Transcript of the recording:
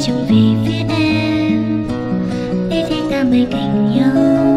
Trong vì phía em để thấy ta bên cạnh nhau.